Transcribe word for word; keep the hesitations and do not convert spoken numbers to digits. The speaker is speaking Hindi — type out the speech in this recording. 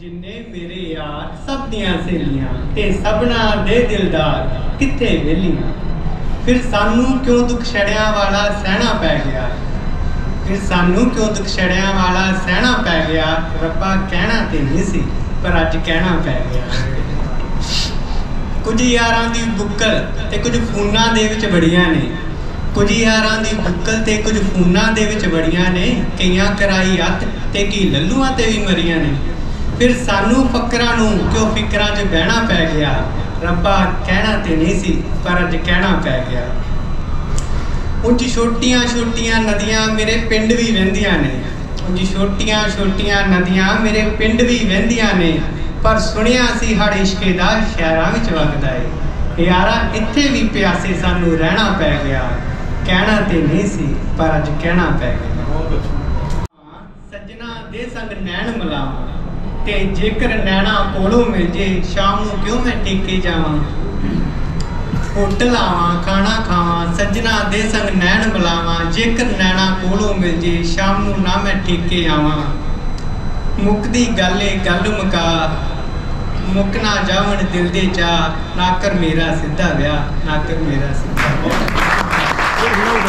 जिन्ने मेरे यार सब दियां सहेलियां ते सबना दे दिलदार किथे वेलियां, फिर सानू क्यों दुख छड़ियां वाला सहना पै गया, फिर सानू क्यों दुख छड़ियां वाला सहना पै गया। रब्बा कहना ते नहीं सी पर अज कहना पै गया। कुछ यारां दी बुक्कल ते कुछ फूनां दे विच बड़ियां ने, कुछ यारां दी बुक्कल ते कुछ फूनां दे विच बड़ियां ने, कईयां कराई हत्थ ते की लल्लूआं ते वी मरियां ने। फिर सानू फकरां नू क्यों फिकरां च बहना पै गया। रब्बा कहना ते नहीं सी पर अज कहना पै गया। उंज छोटियां छोटियां नदियां मेरे पिंड भी वहंदियां ने, उंज छोटियां छोटियां नदियां मेरे पिंड भी वहंदियां ने, पर सुनिया सी हर इश्के दा शहरां विच वगदा है। यारा इत्थे भी प्यासे सानू रहना पै गया। कहना ते नहीं सी पर अज कहना पै गया। सजना दे संग नैन मिलावां ते जेकर नैना कोलों मिल जे, शामू क्यों मैं टेके जावां। होटल आवां खाना खावां, सजना दे संग नैन मिलावां, जेकर नैना कोलों मिल जे, शामू ना मैं टेके आवां। मुकदी गल ए गल मुका, मुकना जावण दिल दे चा, ना कर मेरा सिद्धा ब्याह, ना कर मेरा सिद्धा ब्याह।